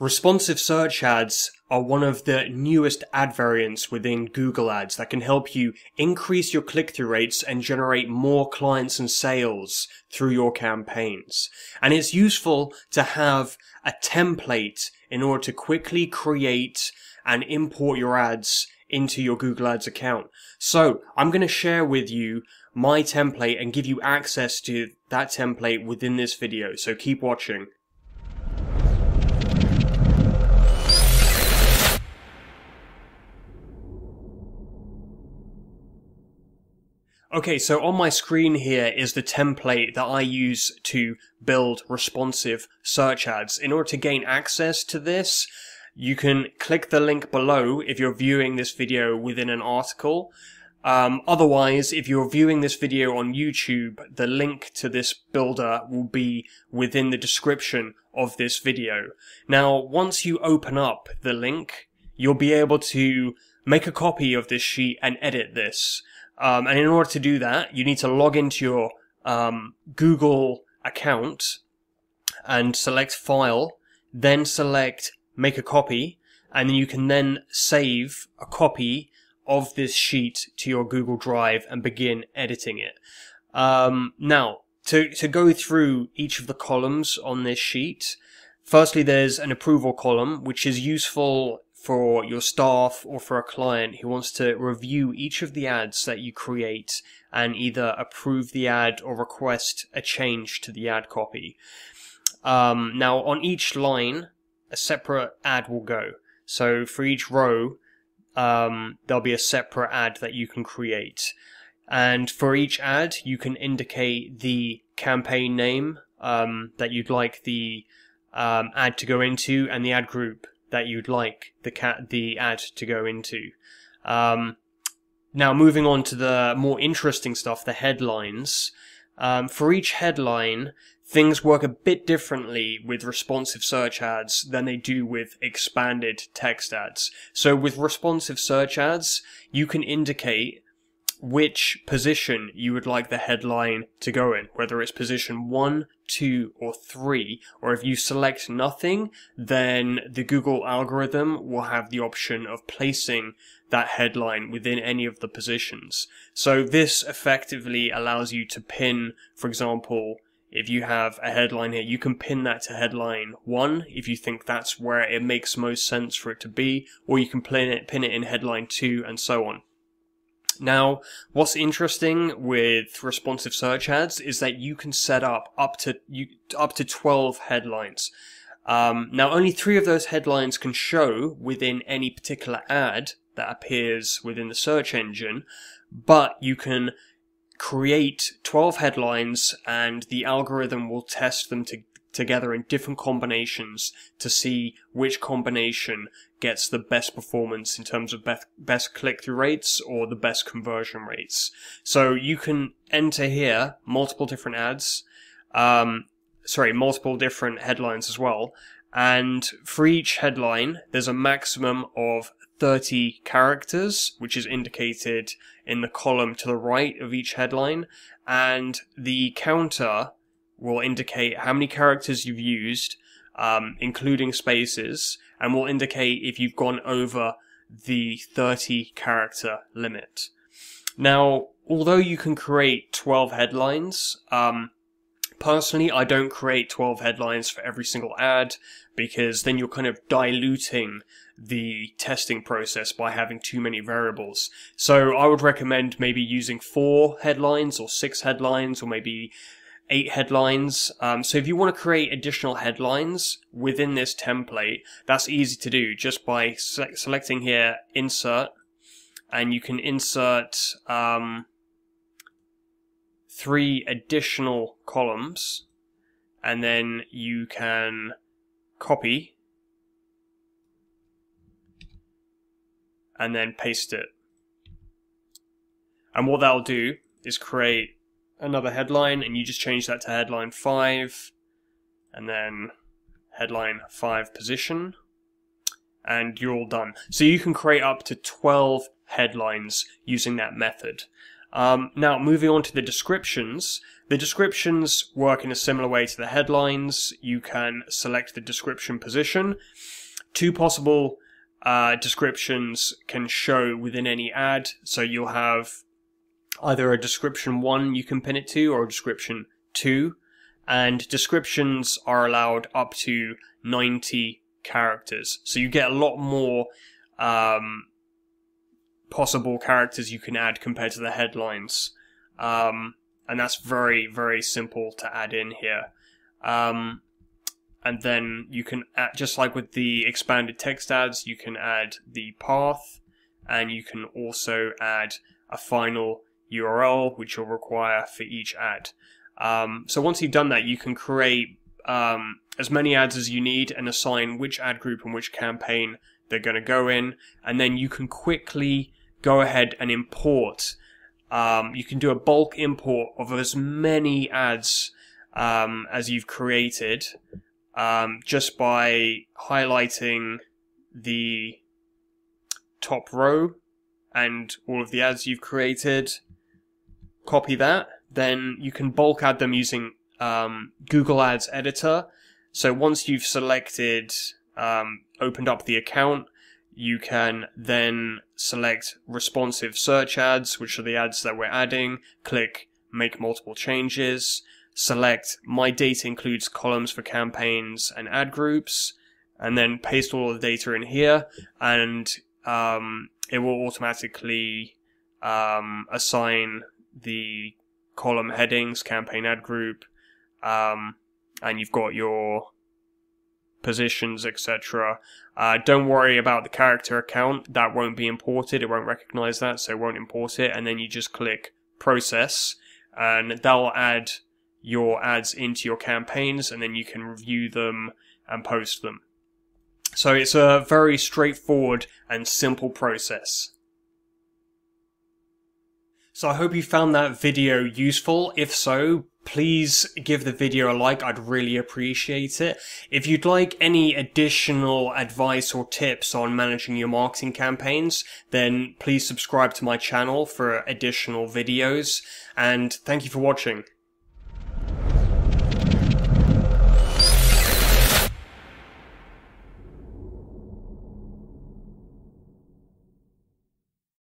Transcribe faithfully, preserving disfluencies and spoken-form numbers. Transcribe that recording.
Responsive search ads are one of the newest ad variants within Google Ads that can help you increase your click-through rates and generate more clients and sales through your campaigns. And it's useful to have a template in order to quickly create and import your ads into your Google Ads account. So I'm going to share with you my template and give you access to that template within this video. So keep watching. Okay, so on my screen here is the template that I use to build responsive search ads. In order to gain access to this, you can click the link below if you're viewing this video within an article. Um, otherwise, if you're viewing this video on YouTube, the link to this builder will be within the description of this video. Now, once you open up the link, you'll be able to make a copy of this sheet and edit this. Um, and in order to do that, you need to log into your um, Google account and select File, then select Make a Copy, and then you can then save a copy of this sheet to your Google Drive and begin editing it. Um, now, to, to go through each of the columns on this sheet, firstly, there's an approval column, which is useful for your staff or for a client who wants to review each of the ads that you create and either approve the ad or request a change to the ad copy. Um, now, on each line, a separate ad will go. So for each row, um, there'll be a separate ad that you can create. And for each ad, you can indicate the campaign name um, that you'd like the um, ad to go into and the ad group that you'd like the cat the ad to go into. Um, now moving on to the more interesting stuff, the headlines. Um, for each headline, things work a bit differently with responsive search ads than they do with expanded text ads. So with responsive search ads, you can indicate which position you would like the headline to go in, whether it's position one, two, or three, or if you select nothing, then the Google algorithm will have the option of placing that headline within any of the positions. So this effectively allows you to pin, for example, if you have a headline here, you can pin that to headline one if you think that's where it makes most sense for it to be, or you can pin it, pin it in headline two and so on. Now, what's interesting with responsive search ads is that you can set up up to you up to twelve headlines. Um, now, only three of those headlines can show within any particular ad that appears within the search engine, but you can create twelve headlines, and the algorithm will test them to, together in different combinations to see which combination gets the best performance in terms of best, best click-through rates or the best conversion rates. So you can enter here multiple different ads, um, sorry, multiple different headlines as well, and for each headline there's a maximum of thirty characters, which is indicated in the column to the right of each headline, and the counter will indicate how many characters you've used, um, including spaces, and will indicate if you've gone over the thirty character limit. Now, although you can create twelve headlines, um, personally I don't create twelve headlines for every single ad, because then you're kind of diluting the testing process by having too many variables. So I would recommend maybe using four headlines or six headlines or maybe eight headlines. Um, so if you want to create additional headlines within this template, that's easy to do just by se- selecting here Insert, and you can insert um, three additional columns, and then you can copy and then paste it. And what that'll do is create another headline, and you just change that to headline five, and then headline five position, and you're all done. So you can create up to twelve headlines using that method. Um, now, moving on to the descriptions. The descriptions work in a similar way to the headlines. You can select the description position. Two possible uh, descriptions can show within any ad. So you'll have either a description one you can pin it to, or a description two. And descriptions are allowed up to ninety characters. So you get a lot more um, possible characters you can add compared to the headlines. Um, and that's very, very simple to add in here. Um, and then you can, add, just like with the expanded text ads, you can add the path, and you can also add a final U R L, which you'll require for each ad. Um, so once you've done that, you can create um, as many ads as you need and assign which ad group and which campaign they're going to go in. And then you can quickly go ahead and import. Um, you can do a bulk import of as many ads um, as you've created um, just by highlighting the top row and all of the ads you've created. Copy that. Then you can bulk add them using um, Google Ads Editor. So once you've selected, um, opened up the account, you can then select responsive search ads, which are the ads that we're adding, click make multiple changes, select my data includes columns for campaigns and ad groups, and then paste all the data in here, and um, it will automatically um, assign the column headings, campaign ad group, um, and you've got your positions, et cetera. Uh, don't worry about the character account. That won't be imported. It won't recognize that, so it won't import it. And then you just click process, and that'll add your ads into your campaigns, and then you can review them and post them. So it's a very straightforward and simple process. So I hope you found that video useful. If so, please give the video a like. I'd really appreciate it. If you'd like any additional advice or tips on managing your marketing campaigns, then please subscribe to my channel for additional videos. And thank you for watching.